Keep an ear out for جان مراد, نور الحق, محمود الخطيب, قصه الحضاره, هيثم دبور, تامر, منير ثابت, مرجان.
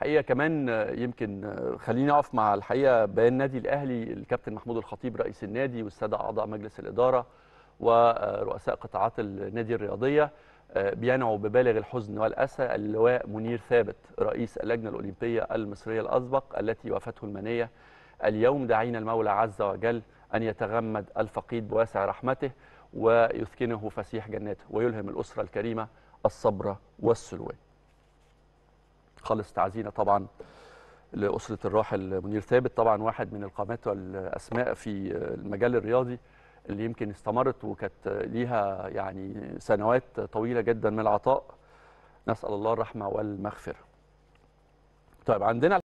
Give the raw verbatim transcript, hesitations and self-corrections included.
حقيقه كمان يمكن خليني اقف مع الحقيقه بيان نادي الاهلي، الكابتن محمود الخطيب رئيس النادي والساده اعضاء مجلس الاداره ورؤساء قطاعات النادي الرياضيه بينعوا ببالغ الحزن والاسى اللواء منير ثابت رئيس اللجنه الاولمبيه المصريه الاسبق التي وافته المنيه اليوم، داعين المولى عز وجل ان يتغمد الفقيد بواسع رحمته ويسكنه فسيح جناته ويلهم الاسره الكريمه الصبر والسلوان. خالص تعزينا طبعا لاسره الراحل منير ثابت، طبعا واحد من القامات والاسماء في المجال الرياضي اللي يمكن استمرت وكانت ليها يعني سنوات طويله جدا من العطاء، نسال الله الرحمه والمغفره. طيب عندنا